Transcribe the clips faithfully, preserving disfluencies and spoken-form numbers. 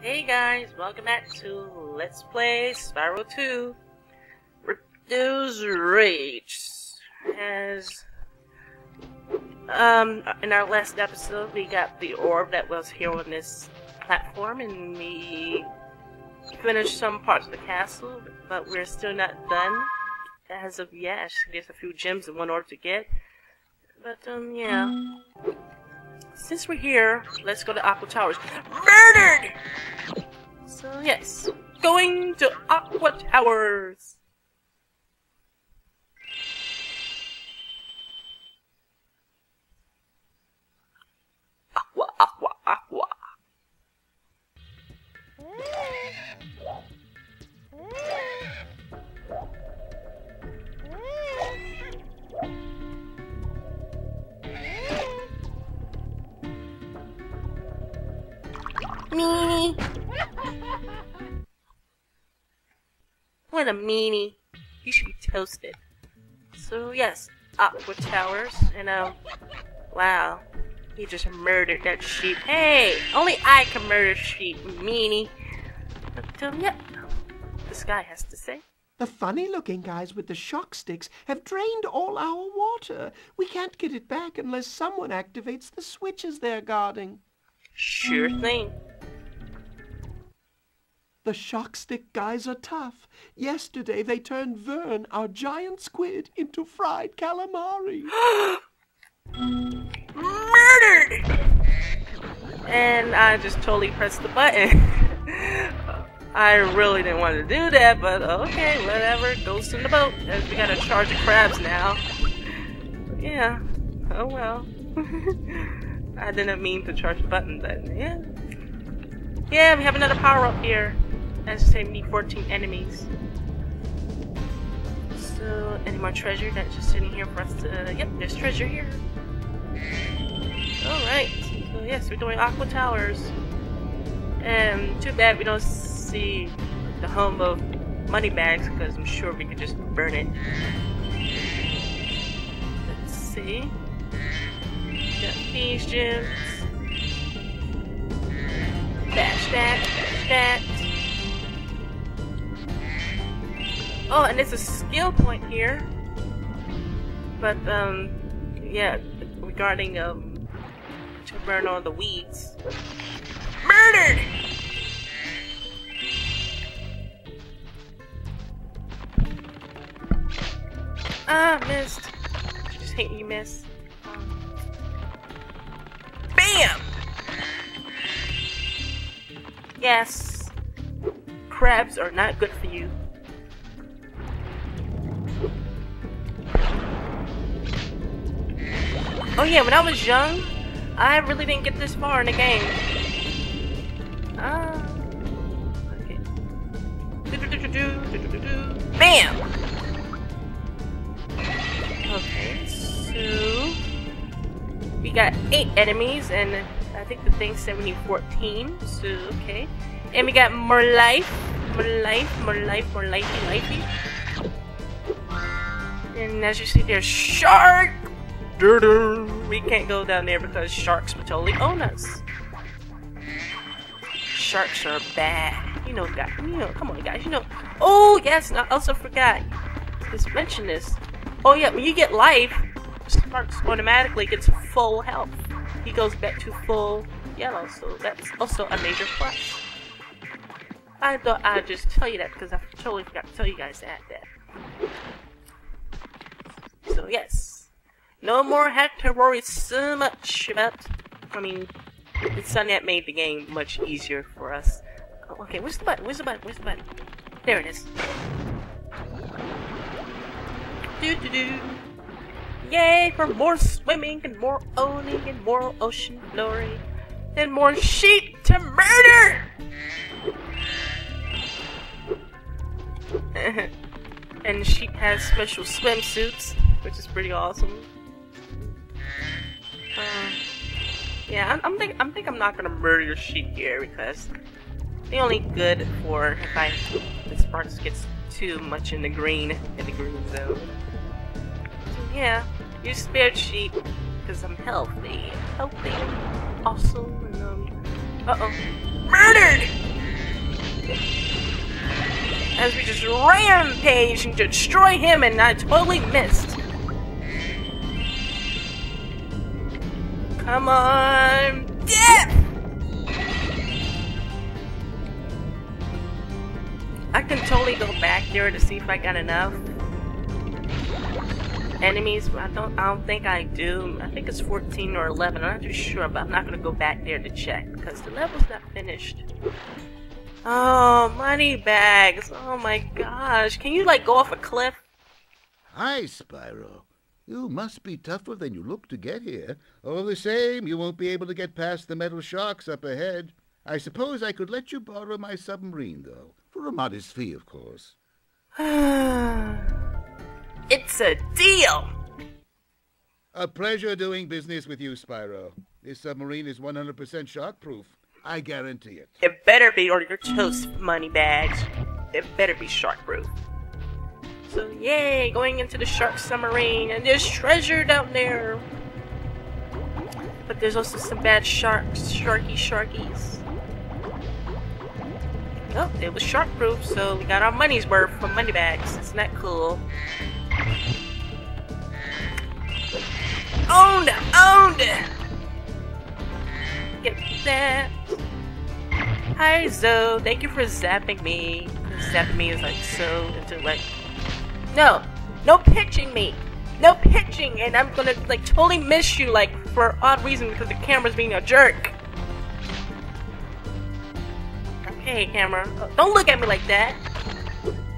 Hey guys, welcome back to Let's Play Spyro two. Reduce Rage. As um, in our last episode, we got the orb that was here on this platform, and we finished some parts of the castle, but we're still not done as of yet. There's a few gems in one orb to get, but um, yeah. Since we're here, let's go to Aquaria Towers. Murdered! So yes, going to Aquaria Towers! Aqua, aqua, aqua. Meanie. What a meanie. You should be toasted. So yes, Aquaria Towers, and um, wow, he just murdered that sheep. Hey, only I can murder sheep, meanie. But um, yep, this guy has to say. The funny-looking guys with the shock sticks have drained all our water. We can't get it back unless someone activates the switches they're guarding. Sure thing. The shock stick guys are tough. Yesterday they turned Vern, our giant squid, into fried calamari. Murdered! And I just totally pressed the button. I really didn't want to do that, but okay, whatever. Ghost in the boat. We got a charge of crabs now. Yeah. Oh well. I didn't mean to charge the button, but yeah. Yeah, we have another power up here. As you say, meet fourteen enemies. So, any more treasure that's just sitting here for us to... Yep, there's treasure here. Alright. So, yes, we're doing Aquaria Towers. And too bad we don't see the home of money bags, because I'm sure we could just burn it. Let's see. Got these gems. Bash that, bash that. Oh, and there's a skill point here. But, um, yeah, regarding, um, to burn all the weeds. Murdered! Ah, missed. Just hate you, miss. BAM! Yes, crabs are not good for you. Oh yeah, when I was young, I really didn't get this far in the game. Ah, uh, okay. Do-do-do-do-do-do-do-do-do. BAM! Okay, so... we got eight enemies, and I think the thing said we need fourteen, so okay. And we got more life, more life, more life, more lifey, lifey. And as you see, there's shark! We can't go down there because sharks would totally own us. Sharks are bad. You know, guys, you know, come on, guys, you know. Oh, yes, and I also forgot. Just mention this. Oh, yeah, when you get life, Sparks automatically gets full health. He goes back to full yellow, so that's also a major plus. I thought I'd just tell you that because I totally forgot to tell you guys to add that. So yes, no more have to worry so much about. I mean, it's something that made the game much easier for us. Oh, okay, where's the button? Where's the button? Where's the button? There it is. Do do do. Yay for more swimming and more owning and more ocean glory and more sheep to murder! And sheep has special swimsuits, which is pretty awesome. Uh, yeah, I'm, I'm think I'm think I'm not gonna murder your sheep here because they're only good for if I if Sparks gets too much in the green in the green zone. Yeah, you spared sheep because I'm healthy, healthy. Also, um, uh oh, murdered. As we just rampage and destroy him, and I totally missed. Come on, death! I can totally go back there to see if I got enough enemies. I don't. I don't think I do. I think it's fourteen or eleven. I'm not too sure, but I'm not gonna go back there to check because the level's not finished. Oh, money bags. Oh my gosh. Can you, like, go off a cliff? Hi, Spyro. You must be tougher than you look to get here. All the same, you won't be able to get past the metal sharks up ahead. I suppose I could let you borrow my submarine, though. For a modest fee, of course. It's a deal! A pleasure doing business with you, Spyro. This submarine is one hundred percent shark-proof. I guarantee it. It better be, or your toast, money bags. It better be shark-proof. So yay, going into the shark submarine, and there's treasure down there. But there's also some bad sharks, sharky sharkies. Oh, it was shark-proof, so we got our money's worth from money bags. Isn't that cool? Owned, owned. Get that. Hi Zoe, thank you for zapping me. Zapping me is like so into like No, no pitching me. No pitching, and I'm gonna like totally miss you like for an odd reason because the camera's being a jerk. Okay, camera. Oh, don't look at me like that.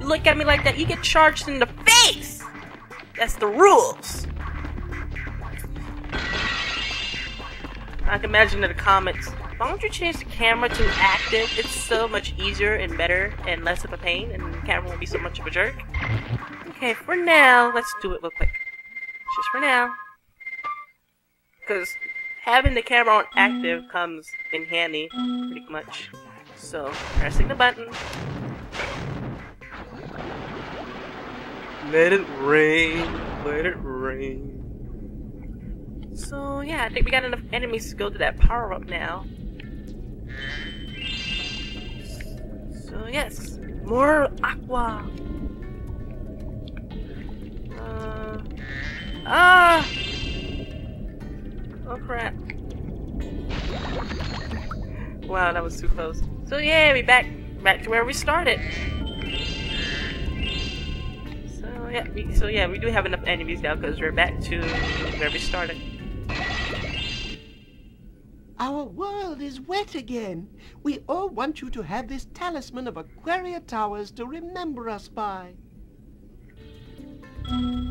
You look at me like that, you get charged in the face! That's the rules. I can imagine in the comments, why don't you change the camera to active? It's so much easier and better and less of a pain, and the camera won't be so much of a jerk. Okay, for now, let's do it real quick. Just for now. Because having the camera on active comes in handy, pretty much. So, pressing the button. Let it rain, let it rain. So yeah, I think we got enough enemies to go to that power-up now. So yes, more aqua. Uh, ah! Oh crap. Wow, that was too close. So yeah, we back back to where we started. So yeah, we, so yeah, we do have enough enemies now because we're back to where we started. Our world is wet again. We all want you to have this talisman of Aquaria Towers to remember us by.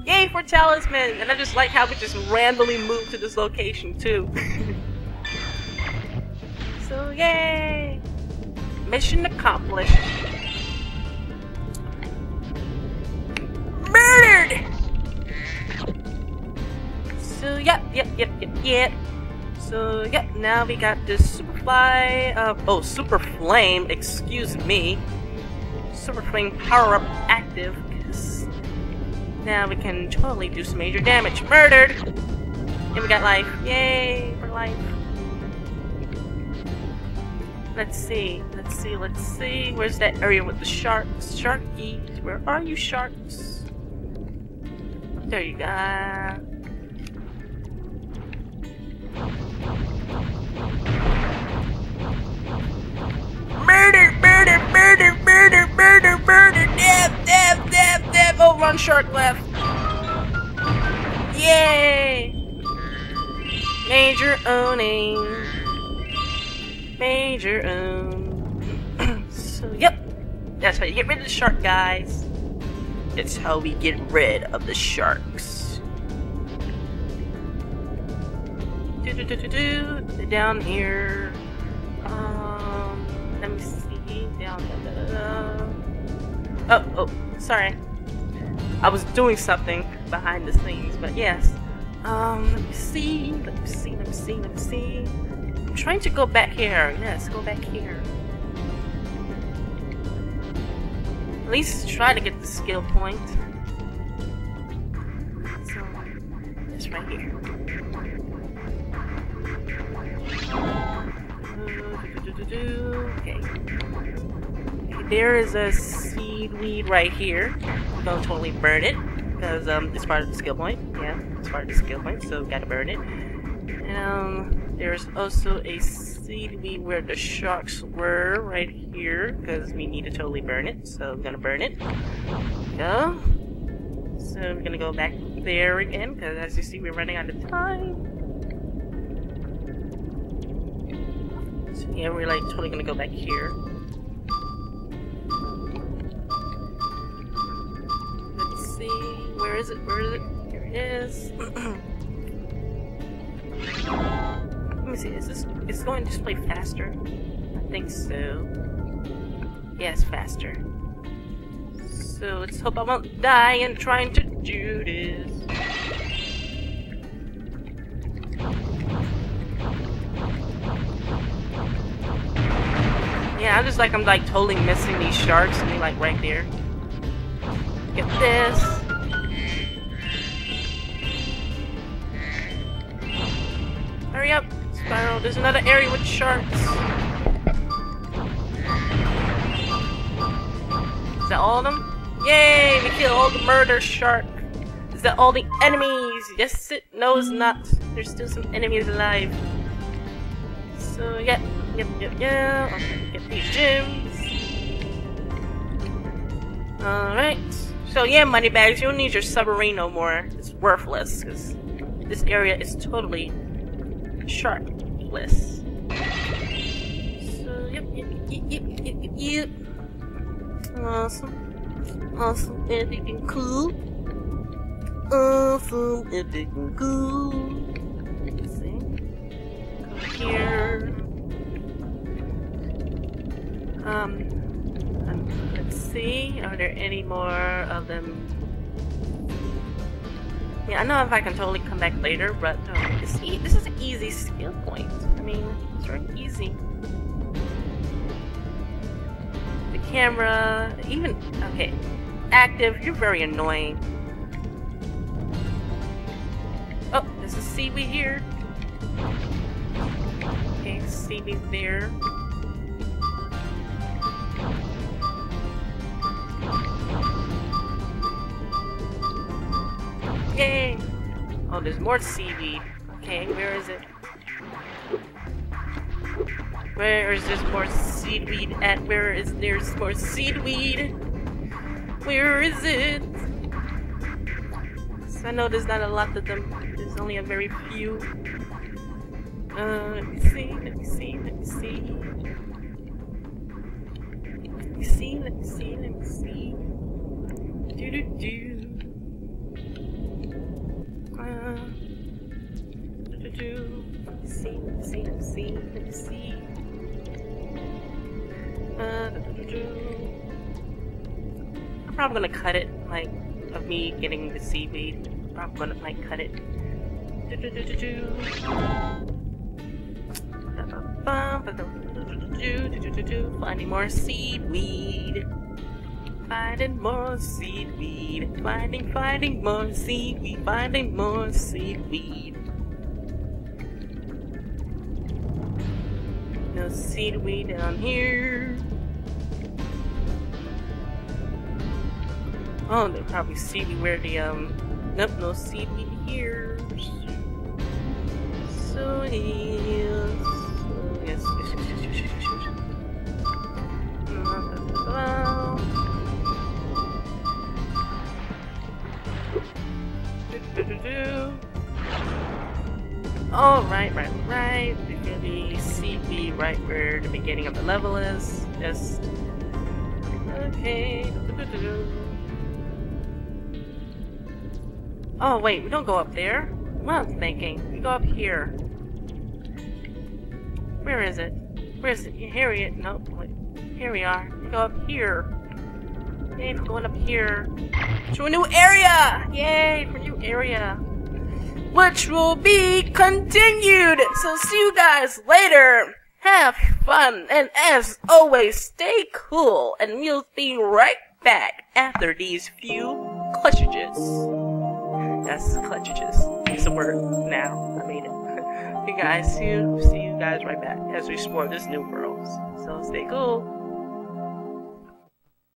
Yay for talisman! And I just like how we just randomly moved to this location too. So yay! Mission accomplished. Murdered! So yep, yep, yep, yep, yep. So, yeah, now we got this super fly, uh, oh, super flame, excuse me. Super flame power up active, because now we can totally do some major damage. Murdered! And we got life. Yay, for life. Let's see, let's see, let's see. Where's that area with the sharks? Sharkies, where are you, sharks? There you go. Murder, murder, murder, murder, murder, murder, dab, dab, dab, dab. Oh, one shark left. Yay! Major owning. Major own. So, yep. That's how you get rid of the shark, guys. That's how we get rid of the sharks. Do, do, do, do, do. Down here. Um. Let me see. Down. Da, da, da, da. Oh, oh, sorry. I was doing something behind the scenes, but yes. Um, let me see. Let me see. Let me see. Let me see. I'm trying to go back here. Yes, go back here. At least try to get the skill point. So, it's right here. Do, do, do, do, do. Okay. there is a seaweed right here. I'm gonna totally burn it because um, it's part of the skill point. Yeah, it's part of the skill point, so gotta burn it. Um, there's also a seaweed where the sharks were right here because we need to totally burn it, so I'm gonna burn it. Go. So I'm gonna go back there again because as you see, we're running out of time. Yeah, we're like totally gonna go back here. Let's see, where is it? Where is it? Here it is. Let me see. Is this? It's going to display faster. I think so. Yes, yeah, faster. So let's hope I won't die in trying to do this. Yeah, I'm just like, I'm like totally missing these sharks and they're like right there. Get this. Hurry up, Spyro. There's another area with sharks. Is that all of them? Yay! We killed all the murder shark. Is that all the enemies? Yes, it. No, it's not. There's still some enemies alive. So, yeah. Yep, yep, yeah. Okay, get these gems. Alright. So, yeah, money bags, you don't need your submarine no more. It's worthless, because this area is totally sharkless. So, yep, yep, yep, yep, yep, yep, yep. Awesome. Awesome, epic, and cool. Awesome, epic, and cool. Let's see. Come here. Um, um, let's see, are there any more of them? Yeah, I know if I can totally come back later, but um, this, e this is an easy skill point. I mean, it's really easy. The camera, even, okay, active, you're very annoying. Oh, there's a seaweed here. Okay, seaweed there. Yay! Oh, there's more seaweed. Okay, where is it? Where is this more seaweed at? Where is there's more seaweed? Where is it? So I know there's not a lot of them. There's only a very few. Uh, let me see, let me see, let me see. Let me see, let me see, let me see. Do do do. Let's see, let's see, let's see, let's see. Uh, I'm probably gonna cut it, like, of me getting the seaweed. I'm probably gonna, like, cut it. Finding more seaweed. Finding more seaweed. Finding, finding more seaweed. Finding more seaweed. No seaweed down here. Oh, they'll probably seaweed where the um. Nope, no seaweed here. So it is. Oh, yes. Oh, right, right, right. There's gonna be seaweed right where the beginning of the level is. Yes. Okay. Oh, wait, we don't go up there. What I'm thinking. We go up here. Where is it? Where is it? Here we are. No, wait. Here we are. We go up here. Yay, we're going up here. To a new area! Yay, for a new area. Which will be continued. So see you guys later. Have fun. And as always, stay cool. And we'll be right back after these few clutchages. That's clutchages. It's a word now. I made it. You guys, see you, see you guys right back as we explore this new world. So stay cool.